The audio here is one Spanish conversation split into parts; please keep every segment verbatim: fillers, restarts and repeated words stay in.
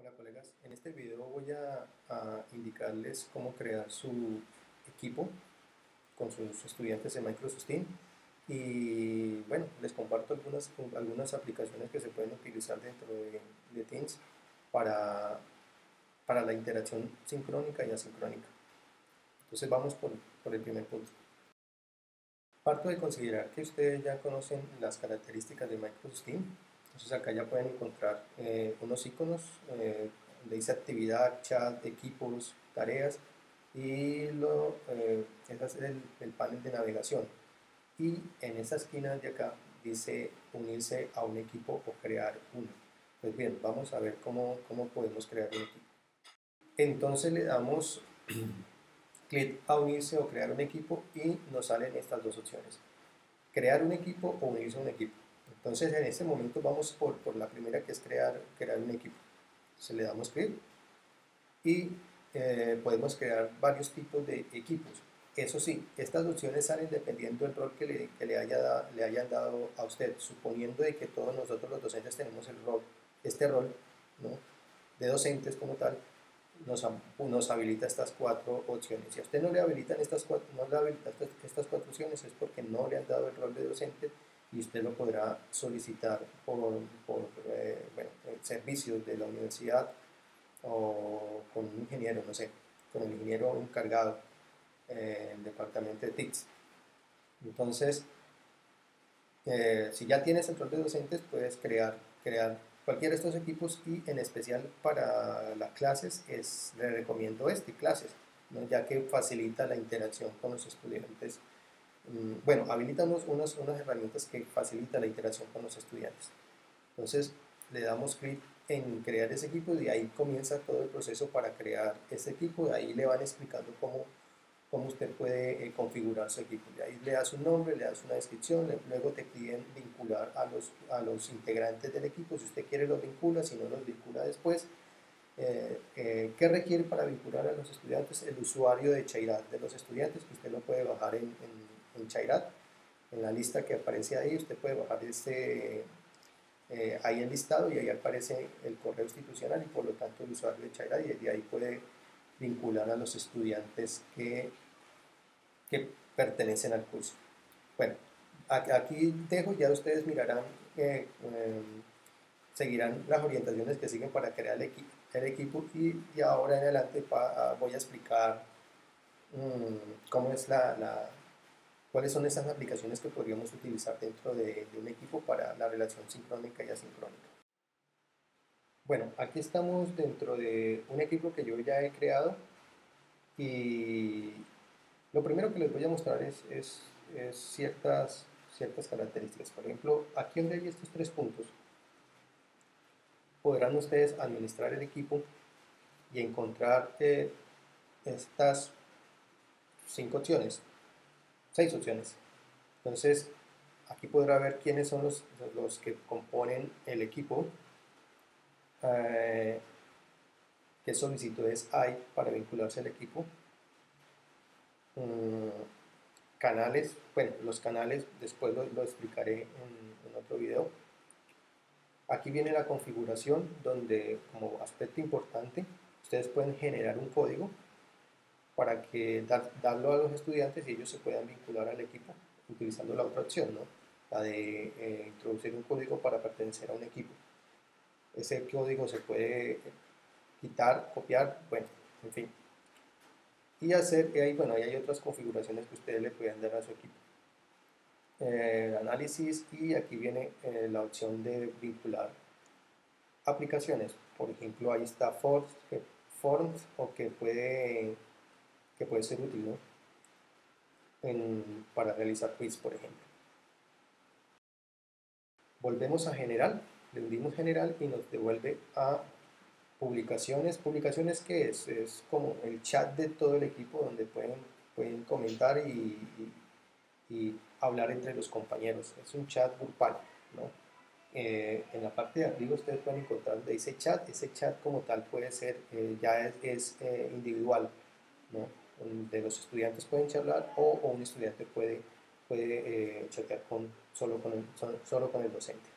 Hola colegas, en este video voy a, a indicarles cómo crear su equipo con sus estudiantes en Microsoft Teams y bueno, les comparto algunas, algunas aplicaciones que se pueden utilizar dentro de, de Teams para, para la interacción sincrónica y asincrónica. Entonces vamos por, por el primer punto. Parto de considerar que ustedes ya conocen las características de Microsoft Teams. Entonces acá ya pueden encontrar eh, unos iconos, eh, donde dice actividad, chat, equipos, tareas y lo, eh, este es el, el panel de navegación. Y en esta esquina de acá dice unirse a un equipo o crear uno. Pues bien, vamos a ver cómo, cómo podemos crear un equipo. Entonces le damos clic a unirse o crear un equipo y nos salen estas dos opciones. Crear un equipo o unirse a un equipo. Entonces en este momento vamos por, por la primera, que es crear, crear un equipo. Entonces le damos clic y eh, podemos crear varios tipos de equipos. Eso sí, estas opciones salen dependiendo del rol que, le, que le, haya da, le hayan dado a usted, suponiendo de que todos nosotros los docentes tenemos el rol, este rol, ¿no?, de docentes como tal. Nos, nos habilita estas cuatro opciones. Si a usted no le habilitan estas cuatro, no le habilitan estas cuatro opciones, es porque no le han dado el rol de docente y usted lo podrá solicitar por, por eh, bueno, servicios de la universidad o con un ingeniero, no sé, con el ingeniero encargado eh, del departamento de T I C S. Entonces, eh, si ya tienes el rol de docentes, puedes crear, crear cualquiera de estos equipos, y en especial para las clases es, le recomiendo este, clases, ¿no?, ya que facilita la interacción con los estudiantes. Bueno, habilitamos unas, unas herramientas que facilitan la interacción con los estudiantes. Entonces le damos clic en crear ese equipo y de ahí comienza todo el proceso para crear ese equipo. De ahí le van explicando cómo, cómo usted puede eh, configurar su equipo. De ahí le das un nombre, le das una descripción, luego te piden vincular a los, a los integrantes del equipo. Si usted quiere los vincula, si no los vincula después. Eh, eh, ¿Qué requiere para vincular a los estudiantes? El usuario de Chairat de los estudiantes, que usted lo puede bajar en, en en Chairat, en la lista que aparece ahí. Usted puede bajar este, eh, ahí el listado, y ahí aparece el correo institucional y por lo tanto el usuario de Chairat, y de ahí puede vincular a los estudiantes que, que pertenecen al curso. Bueno, aquí dejo, ya ustedes mirarán, eh, eh, seguirán las orientaciones que siguen para crear el, equi el equipo, y de ahora en adelante pa, voy a explicar mmm, cómo es la... la cuáles son esas aplicaciones que podríamos utilizar dentro de, de un equipo para la relación sincrónica y asincrónica. Bueno, aquí estamos dentro de un equipo que yo ya he creado, y lo primero que les voy a mostrar es, es, es ciertas, ciertas características. Por ejemplo, aquí donde hay estos tres puntos, podrán ustedes administrar el equipo y encontrar eh, estas cinco opciones. seis opciones. Entonces aquí podrá ver quiénes son los, los que componen el equipo, eh, qué solicitudes hay para vincularse al equipo, um, canales. Bueno, los canales después lo, lo explicaré en, en otro video. Aquí viene la configuración, donde como aspecto importante ustedes pueden generar un código para que dar, darlo a los estudiantes y ellos se puedan vincular al equipo utilizando la otra opción, ¿no?, la de eh, introducir un código para pertenecer a un equipo. Ese código se puede quitar, copiar, bueno, en fin. Y hacer, eh, bueno, ahí hay otras configuraciones que ustedes le pueden dar a su equipo. Eh, análisis, y aquí viene eh, la opción de vincular aplicaciones. Por ejemplo, ahí está Forms, que, Forms o que puede... que puede ser útil, ¿no?, en, para realizar quiz, por ejemplo. Volvemos a general, le dimos general y nos devuelve a publicaciones. Publicaciones, que es, es como el chat de todo el equipo, donde pueden, pueden comentar y, y, y hablar entre los compañeros. Es un chat grupal, ¿no? Eh, en la parte de arriba ustedes pueden encontrar donde dice chat. Ese chat como tal puede ser, eh, ya es, es eh, individual, ¿no?, de los estudiantes pueden charlar, o, o un estudiante puede, puede eh, chatear con, solo, con el, solo, solo con el docente.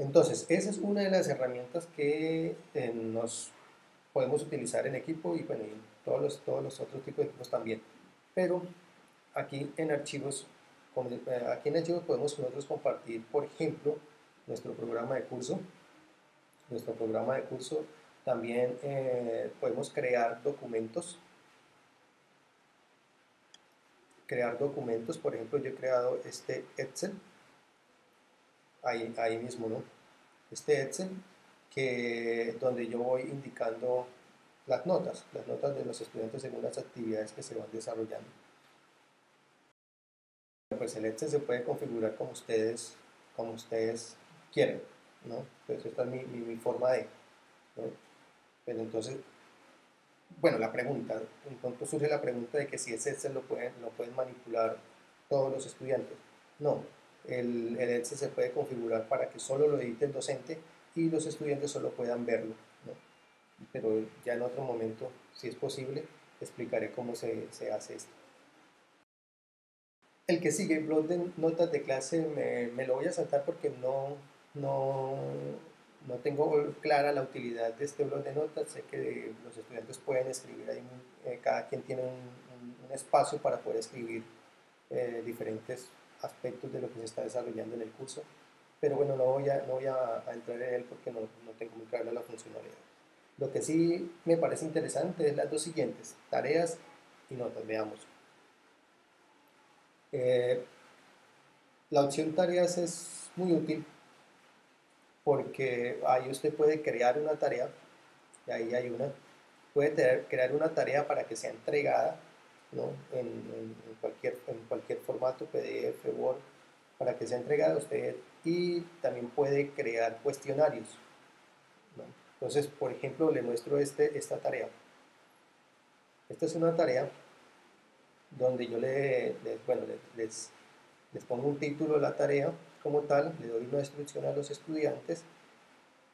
Entonces, esa es una de las herramientas que eh, nos podemos utilizar en equipo y, bueno, y todos, los, todos los otros tipos de equipos también. Pero aquí en archivos, aquí en archivos podemos nosotros compartir, por ejemplo, nuestro programa de curso. Nuestro programa de curso también eh, podemos crear documentos. Crear documentos, por ejemplo, yo he creado este Excel. Ahí, ahí mismo, ¿no? Este Excel, que, donde yo voy indicando las notas, las notas de los estudiantes según las actividades que se van desarrollando. Pues el Excel se puede configurar como ustedes, como ustedes quieran, ¿no? Entonces esta es mi, mi, mi forma de, ¿no? Pero entonces, bueno, la pregunta, entonces surge la pregunta de que si ese Excel lo pueden, lo pueden manipular todos los estudiantes. No. El, el Excel se puede configurar para que solo lo edite el docente y los estudiantes solo puedan verlo, ¿no? Pero ya en otro momento, si es posible, explicaré cómo se, se hace esto. El que sigue, el blog de notas de clase, me, me lo voy a saltar porque no, no, no tengo clara la utilidad de este blog de notas. Sé que los estudiantes pueden escribir ahí, eh, cada quien tiene un, un, un espacio para poder escribir eh, diferentes aspectos de lo que se está desarrollando en el curso, pero bueno, no voy a, no voy a, a entrar en él porque no, no tengo muy clara la funcionalidad. Lo que sí me parece interesante es las dos siguientes, tareas y notas. Veamos. Eh, la opción tareas es muy útil porque ahí usted puede crear una tarea, y ahí hay una, puede tener, crear una tarea para que sea entregada, ¿no? En, en, en, cualquier, en cualquier formato, P D F, Word, para que sea entregada a usted, y también puede crear cuestionarios, ¿no? Entonces, por ejemplo, le muestro este, esta tarea. Esta es una tarea donde yo le, le, bueno, le, les, les pongo un título a la tarea como tal, le doy una instrucción a los estudiantes,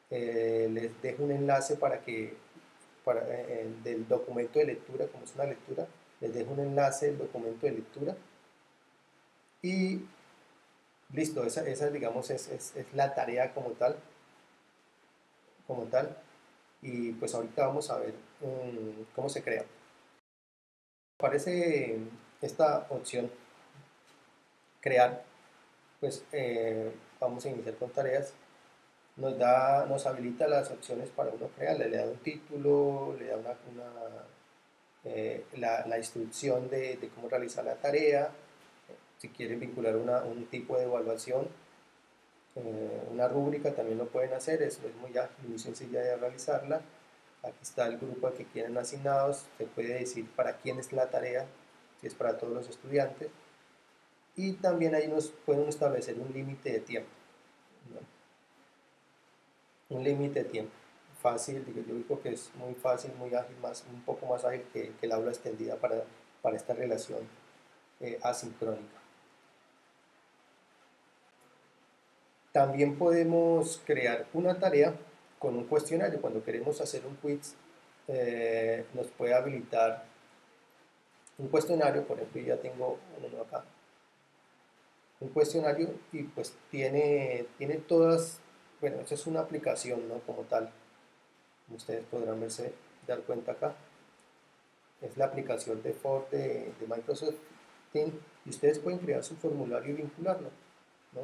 eh, les dejo un enlace para que, para, eh, del documento de lectura, como es una lectura, les dejo un enlace del documento de lectura y listo. Esa, esa digamos es, es, es la tarea como tal, como tal y pues ahorita vamos a ver um, cómo se crea. Aparece esta opción crear, pues eh, vamos a iniciar con tareas. Nos da, nos habilita las opciones para uno crear, le da un título, le da una, una Eh, la, la instrucción de, de cómo realizar la tarea, si quieren vincular una, un tipo de evaluación, eh, una rúbrica también lo pueden hacer, es, es muy, ya, muy sencilla de realizarla. Aquí está el grupo al que quieren asignados, se puede decir para quién es la tarea, si es para todos los estudiantes, y también ahí nos pueden establecer un límite de tiempo, ¿no? Un límite de tiempo. Fácil, yo digo que es muy fácil, muy ágil, más, un poco más ágil que, que el aula extendida para, para esta relación eh, asincrónica. También podemos crear una tarea con un cuestionario. Cuando queremos hacer un quiz, eh, nos puede habilitar un cuestionario. Por ejemplo, ya tengo uno acá, un cuestionario, y pues tiene, tiene todas, bueno, esto es una aplicación, ¿no? Como tal. Ustedes podrán verse, dar cuenta acá, es la aplicación de Forms de, de Microsoft Teams, y ustedes pueden crear su formulario y vincularlo, ¿no?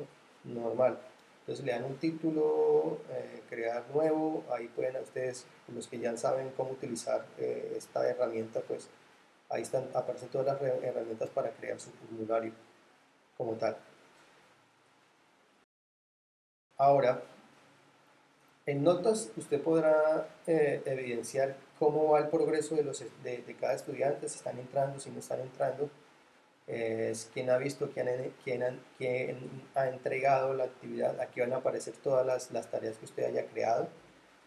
Normal. Entonces le dan un título, eh, crear nuevo, ahí pueden a ustedes, los que ya saben cómo utilizar eh, esta herramienta, pues ahí están, aparecen todas las herramientas para crear su formulario como tal. Ahora, en notas usted podrá eh, evidenciar cómo va el progreso de, los, de, de cada estudiante, si están entrando, si no están entrando, eh, quién ha visto, quién, quién, han, quién ha entregado la actividad. Aquí van a aparecer todas las, las tareas que usted haya creado,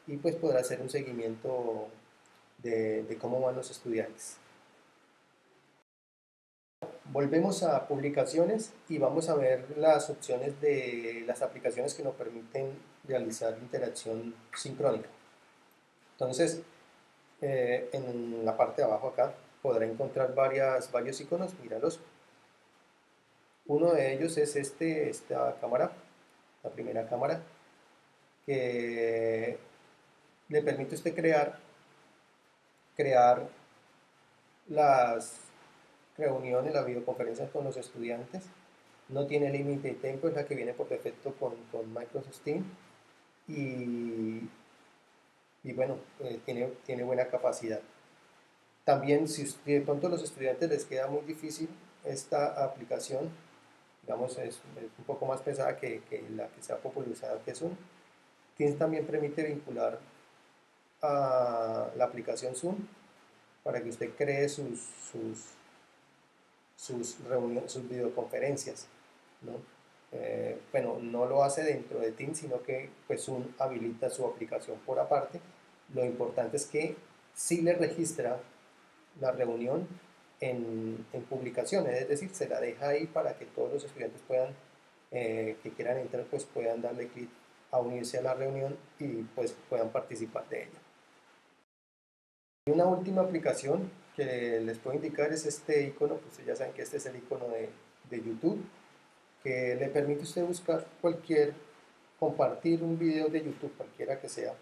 y pues podrá hacer un seguimiento de, de cómo van los estudiantes. Volvemos a publicaciones y vamos a ver las opciones de las aplicaciones que nos permiten realizar interacción sincrónica. Entonces, eh, en la parte de abajo acá podrá encontrar varias, varios iconos, míralos. Uno de ellos es este, esta cámara, la primera cámara. que le permite a usted crear, crear las reuniones, las videoconferencias con los estudiantes. No tiene límite de tiempo, es la que viene por defecto con, con Microsoft Teams. Y, y bueno, eh, tiene, tiene buena capacidad. También, si usted, de pronto a los estudiantes les queda muy difícil esta aplicación, digamos, es, es un poco más pesada que, que la que se ha popularizado, que Zoom. Teams también permite vincular a la aplicación Zoom para que usted cree sus, sus, sus reuniones, sus videoconferencias, ¿no? Eh, bueno, no lo hace dentro de Teams, sino que pues, Zoom habilita su aplicación por aparte. Lo importante es que sí le registra la reunión en, en publicaciones, es decir, se la deja ahí para que todos los estudiantes puedan, eh, que quieran entrar, pues puedan darle clic a unirse a la reunión y pues puedan participar de ella. Y una última aplicación que les puedo indicar es este icono, pues ya saben que este es el icono de, de YouTube, que le permite a usted buscar cualquier, compartir un video de YouTube, cualquiera que sea,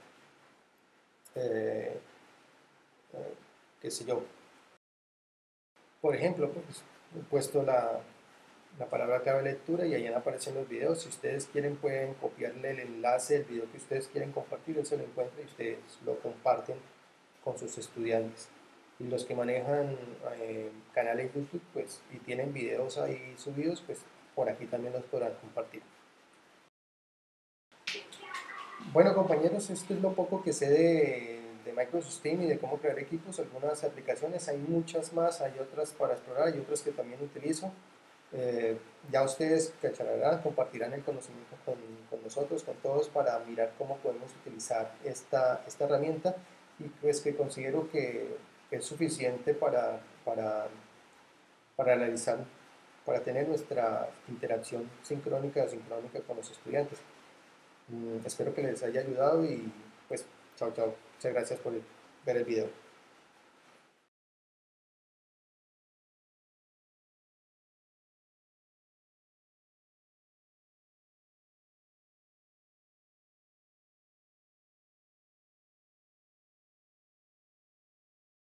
eh, eh, qué sé yo. Por ejemplo, pues, he puesto la, la palabra clave lectura y ahí aparecen los videos. Si ustedes quieren pueden copiarle el enlace del video que ustedes quieren compartir, él se lo encuentra y ustedes lo comparten con sus estudiantes. Y los que manejan eh, canales YouTube pues, y tienen videos ahí subidos, pues por aquí también los podrán compartir. Bueno compañeros, esto es lo poco que sé de, de Microsoft Teams y de cómo crear equipos, algunas aplicaciones, hay muchas más, hay otras para explorar, hay otras que también utilizo. Eh, ya ustedes cacharán, compartirán el conocimiento con, con nosotros, con todos, para mirar cómo podemos utilizar esta, esta herramienta y pues que considero que es suficiente para, para, para realizar para tener nuestra interacción sincrónica o sincrónica con los estudiantes. Mm, espero que les haya ayudado y pues chao chao, muchas gracias por ver el video.